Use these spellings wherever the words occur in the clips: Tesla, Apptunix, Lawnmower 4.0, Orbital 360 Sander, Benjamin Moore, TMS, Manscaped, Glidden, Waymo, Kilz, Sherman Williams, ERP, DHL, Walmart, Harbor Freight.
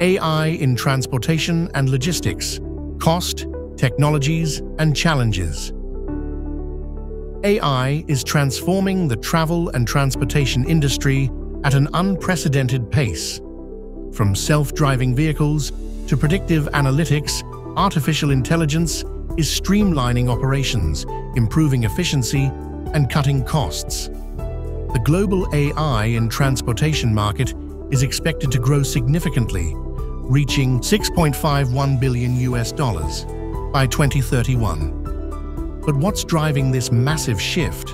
AI in transportation and logistics, cost, technologies, and challenges. AI is transforming the travel and transportation industry at an unprecedented pace. From self-driving vehicles to predictive analytics, artificial intelligence is streamlining operations, improving efficiency, and cutting costs. The global AI in transportation market is expected to grow significantly, reaching $6.51 billion by 2031. But what's driving this massive shift?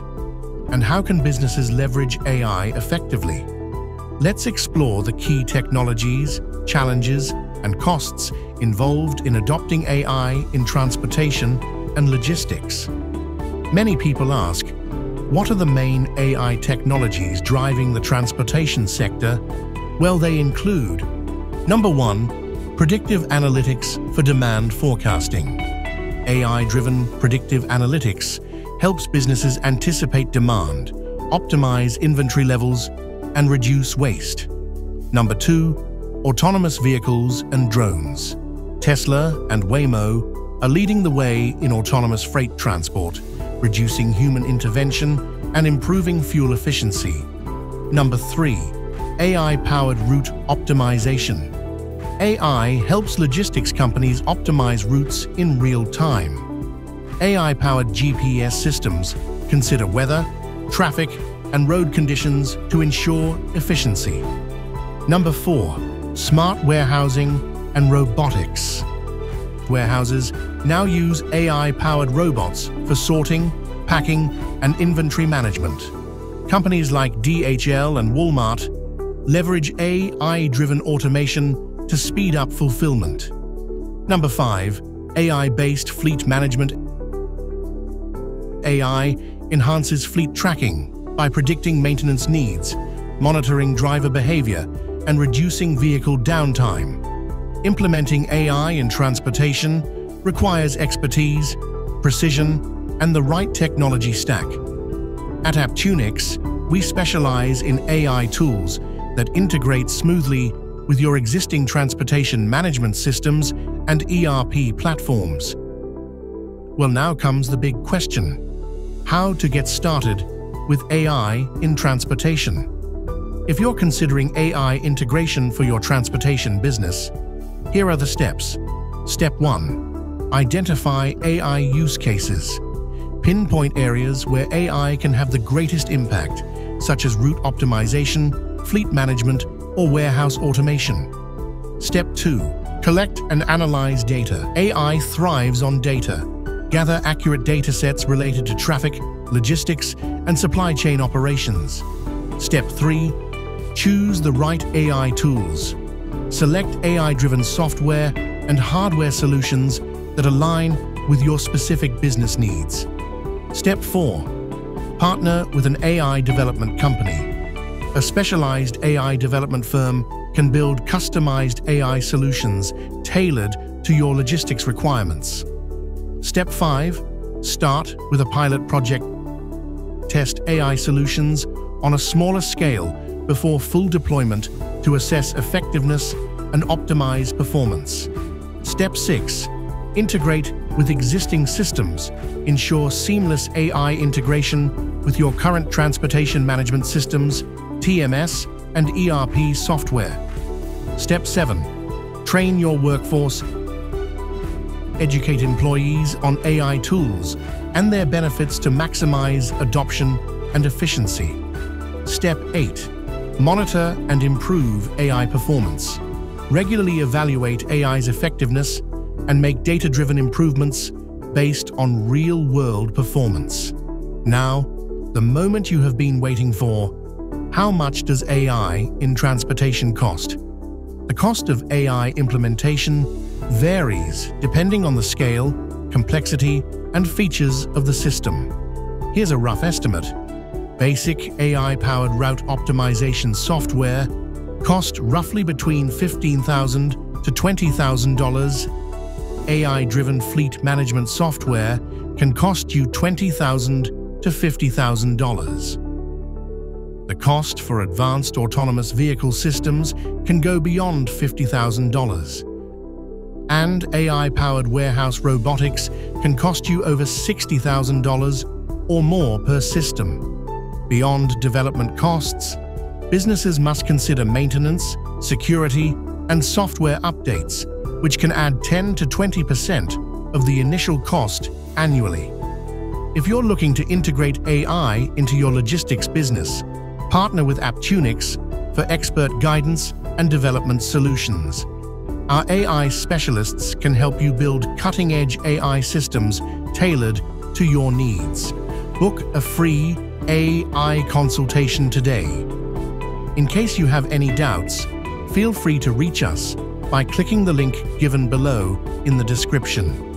And how can businesses leverage AI effectively? Let's explore the key technologies, challenges, and costs involved in adopting AI in transportation and logistics. Many people ask, what are the main AI technologies driving the transportation sector? Well, they include: number one, predictive analytics for demand forecasting. AI-driven predictive analytics helps businesses anticipate demand, optimize inventory levels, and reduce waste. Number two, autonomous vehicles and drones. Tesla and Waymo are leading the way in autonomous freight transport, reducing human intervention and improving fuel efficiency. Number three, AI-powered route optimization. AI helps logistics companies optimize routes in real time. AI-powered GPS systems consider weather, traffic, and road conditions to ensure efficiency. Number four, smart warehousing and robotics. Warehouses now use AI-powered robots for sorting, packing, and inventory management. Companies like DHL and Walmart leverage AI-driven automation to speed up fulfillment. Number five, AI-based fleet management. AI enhances fleet tracking by predicting maintenance needs, monitoring driver behavior, and reducing vehicle downtime. Implementing AI in transportation requires expertise, precision, and the right technology stack. At Apptunix, we specialize in AI tools that integrate smoothly with your existing transportation management systems and ERP platforms. Well, now comes the big question: how to get started with AI in transportation? If you're considering AI integration for your transportation business, here are the steps. Step 1. Identify AI use cases. Pinpoint areas where AI can have the greatest impact, such as route optimization, fleet management, or warehouse automation. Step 2. Collect and analyze data. AI thrives on data. Gather accurate datasets related to traffic, logistics, and supply chain operations. Step 3. Choose the right AI tools. Select AI-driven software and hardware solutions that align with your specific business needs. Step 4. Partner with an AI development company. A specialized AI development firm can build customized AI solutions tailored to your logistics requirements. Step 5. Start with a pilot project. Test AI solutions on a smaller scale before full deployment to assess effectiveness and optimize performance. Step 6. Integrate with existing systems. Ensure seamless AI integration with your current transportation management systems, TMS, and ERP software. Step 7. Train your workforce. Educate employees on AI tools and their benefits to maximize adoption and efficiency. Step 8. Monitor and improve AI performance. Regularly evaluate AI's effectiveness and make data-driven improvements based on real-world performance. Now, the moment you have been waiting for: how much does AI in transportation cost? The cost of AI implementation varies depending on the scale, complexity, and features of the system. Here's a rough estimate. Basic AI-powered route optimization software cost roughly between $15,000 to $20,000. AI-driven fleet management software can cost you $20,000 to $50,000. The The cost for advanced autonomous vehicle systems can go beyond $50,000. And AI-powered warehouse robotics can cost you over $60,000 or more per system. Beyond development costs, businesses must consider maintenance, security, and software updates, which can add 10 to 20% of the initial cost annually. If you're looking to integrate AI into your logistics business, partner with Apptunix for expert guidance and development solutions. Our AI specialists can help you build cutting-edge AI systems tailored to your needs. Book a free AI consultation today. In case you have any doubts, feel free to reach us by clicking the link given below in the description.